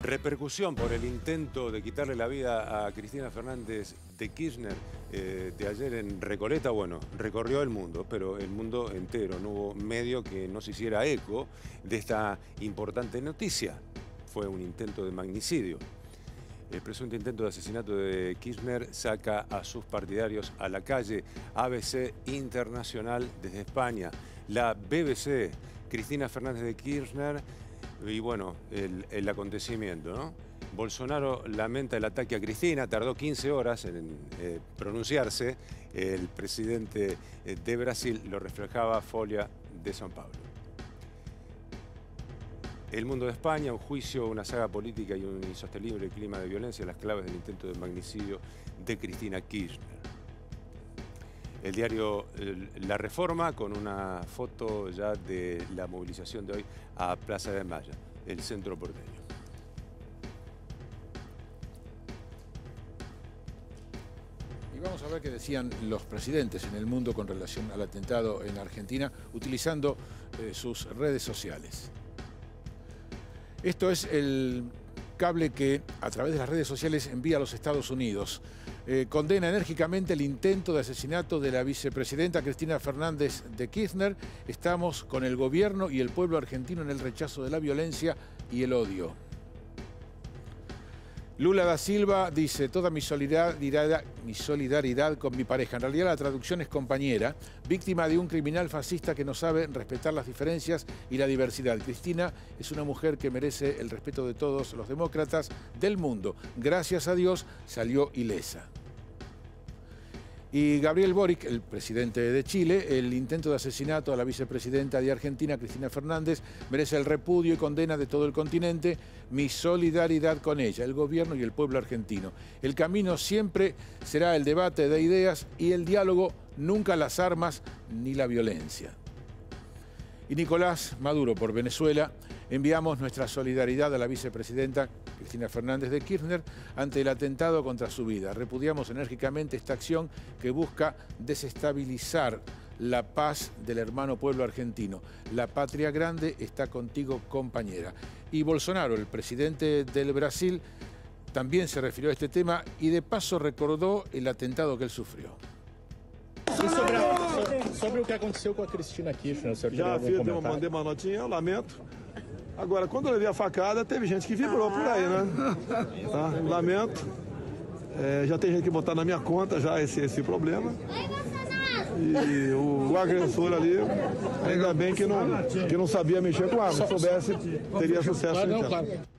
Repercusión por el intento de quitarle la vida a Cristina Fernández de Kirchner de ayer en Recoleta. Bueno, recorrió el mundo, pero el mundo entero. No hubo medio que no se hiciera eco de esta importante noticia. Fue un intento de magnicidio. El presunto intento de asesinato de Kirchner saca a sus partidarios a la calle. ABC Internacional desde España. La BBC, Cristina Fernández de Kirchner. Y bueno, el acontecimiento, ¿no? Bolsonaro lamenta el ataque a Cristina, tardó 15 horas en pronunciarse. El presidente de Brasil lo reflejaba Folha de São Paulo. El mundo de España, un juicio, una saga política y un insostenible clima de violencia, las claves del intento de magnicidio de Cristina Kirchner. El diario La Reforma con una foto ya de la movilización de hoy a Plaza de Mayo, el centro porteño. Y vamos a ver qué decían los presidentes en el mundo con relación al atentado en Argentina, utilizando sus redes sociales. Esto es el cable que a través de las redes sociales envía a los Estados Unidos. Condena enérgicamente el intento de asesinato de la vicepresidenta Cristina Fernández de Kirchner. Estamos con el gobierno y el pueblo argentino en el rechazo de la violencia y el odio. Lula da Silva dice, toda mi solidaridad con mi pareja. En realidad la traducción es compañera, víctima de un criminal fascista que no sabe respetar las diferencias y la diversidad. Cristina es una mujer que merece el respeto de todos los demócratas del mundo. Gracias a Dios salió ilesa. Y Gabriel Boric, el presidente de Chile, el intento de asesinato a la vicepresidenta de Argentina, Cristina Fernández, merece el repudio y condena de todo el continente, mi solidaridad con ella, el gobierno y el pueblo argentino. El camino siempre será el debate de ideas y el diálogo, nunca las armas ni la violencia. Y Nicolás Maduro, por Venezuela, enviamos nuestra solidaridad a la vicepresidenta Cristina Fernández de Kirchner ante el atentado contra su vida. Repudiamos enérgicamente esta acción que busca desestabilizar la paz del hermano pueblo argentino. La patria grande está contigo, compañera. Y Bolsonaro, el presidente del Brasil, también se refirió a este tema y de paso recordó el atentado que él sufrió. Sobre o que aconteceu com a Cristina Kirchner, já fiz, mandei uma notinha, eu lamento. Agora, quando eu levei a facada, teve gente que vibrou por aí, né? Tá? Lamento. É, já tem gente que botar na minha conta já esse problema. E o agressor ali, ainda bem que não sabia mexer com arma. Se soubesse, teria sucesso. Então.